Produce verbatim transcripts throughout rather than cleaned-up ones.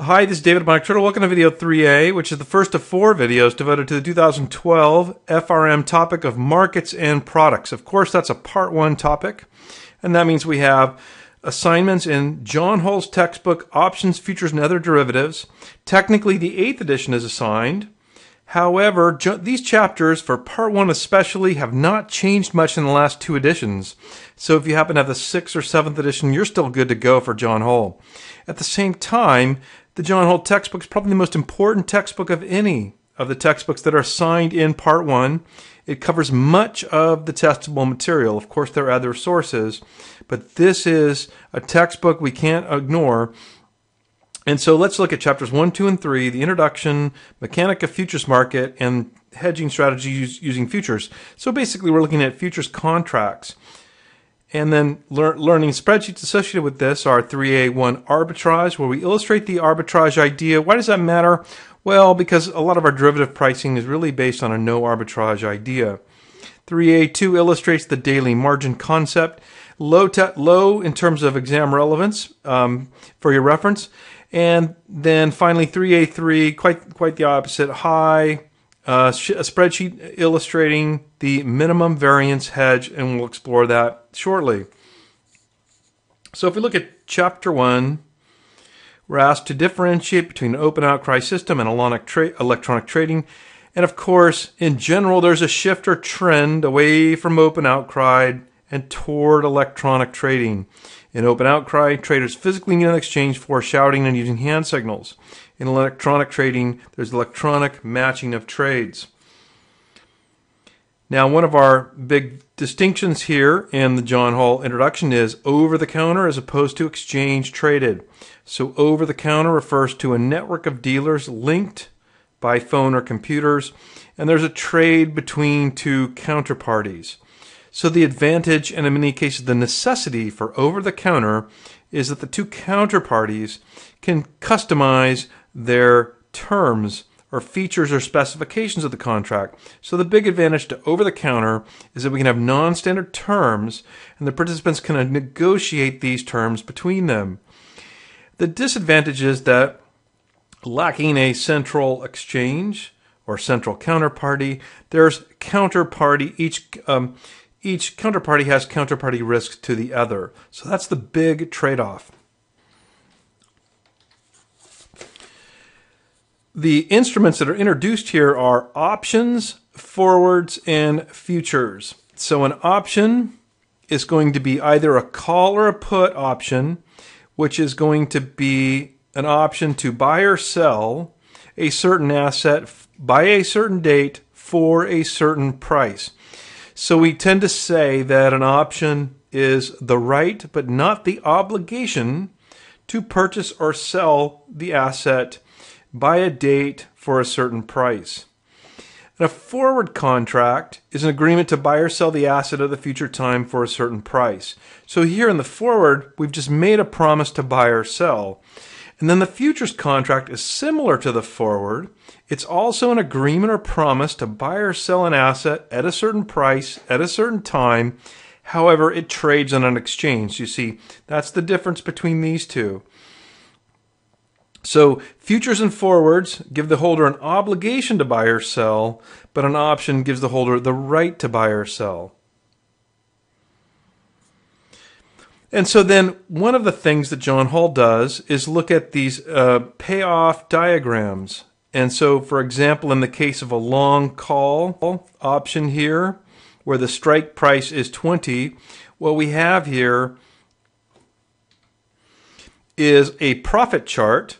Hi, this is David Mike Turtle. Welcome to video three A, which is the first of four videos devoted to the two thousand twelve F R M topic of markets and products. Of course, that's a part one topic, and that means we have assignments in John Hull's textbook, Options, Futures, and Other Derivatives. Technically, the eighth edition is assigned. However, these chapters, for part one especially, have not changed much in the last two editions. So if you happen to have the sixth or seventh edition, you're still good to go for John Hull. At the same time, the John Hull textbook is probably the most important textbook of any of the textbooks that are assigned in Part one. It covers much of the testable material. Of course, there are other sources, but this is a textbook we can't ignore. And so let's look at Chapters one, two, and three, the introduction, mechanic of futures market, and hedging strategies using futures. So basically, we're looking at futures contracts. And then lear learning spreadsheets associated with this are three A one arbitrage, where we illustrate the arbitrage idea. Why does that matter? Well, because a lot of our derivative pricing is really based on a no arbitrage idea. three A two illustrates the daily margin concept, low, low in terms of exam relevance um, for your reference. And then finally three A three, quite, quite the opposite, high. Uh, a spreadsheet illustrating the minimum variance hedge, and we'll explore that shortly. So if we look at Chapter one, we're asked to differentiate between an open outcry system and electronic trading. And of course, in general, there's a shift or trend away from open outcry and toward electronic trading. In open outcry, traders physically meet on exchange floor shouting and using hand signals. In electronic trading, there's electronic matching of trades. Now, one of our big distinctions here in the John Hull introduction is over-the-counter as opposed to exchange traded. So over-the-counter refers to a network of dealers linked by phone or computers, and there's a trade between two counterparties. So the advantage, and in many cases the necessity, for over-the-counter is that the two counterparties can customize their terms or features or specifications of the contract. So the big advantage to over-the-counter is that we can have non-standard terms, and the participants can negotiate these terms between them. The disadvantage is that lacking a central exchange or central counterparty, there's counterparty, each um, each counterparty has counterparty risk to the other. So that's the big trade-off. The instruments that are introduced here are options, forwards, and futures. So an option is going to be either a call or a put option, which is going to be an option to buy or sell a certain asset by a certain date for a certain price. So we tend to say that an option is the right but not the obligation to purchase or sell the asset by a date for a certain price. And a forward contract is an agreement to buy or sell the asset at the future time for a certain price. So here in the forward, we've just made a promise to buy or sell. And then the futures contract is similar to the forward. It's also an agreement or promise to buy or sell an asset at a certain price at a certain time. However, it trades on an exchange. You see, that's the difference between these two. So futures and forwards give the holder an obligation to buy or sell, but an option gives the holder the right to buy or sell. And so then one of the things that John Hull does is look at these uh, payoff diagrams. And so, for example, in the case of a long call option here, where the strike price is twenty, what we have here is a profit chart,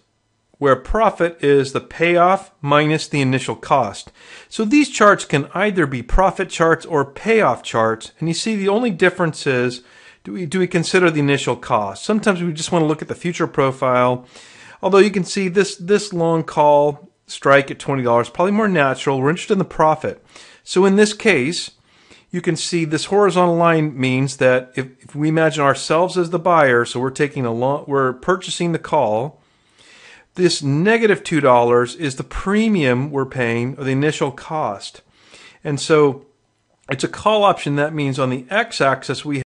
where profit is the payoff minus the initial cost. So these charts can either be profit charts or payoff charts. And you see the only difference is, do we, do we consider the initial cost? Sometimes we just want to look at the future profile. Although you can see this, this long call strike at twenty dollars, probably more natural. We're interested in the profit. So in this case, you can see this horizontal line means that if, if we imagine ourselves as the buyer, so we're taking a long, we're purchasing the call, this negative two dollars is the premium we're paying, or the initial cost. And so it's a call option. That means on the x-axis we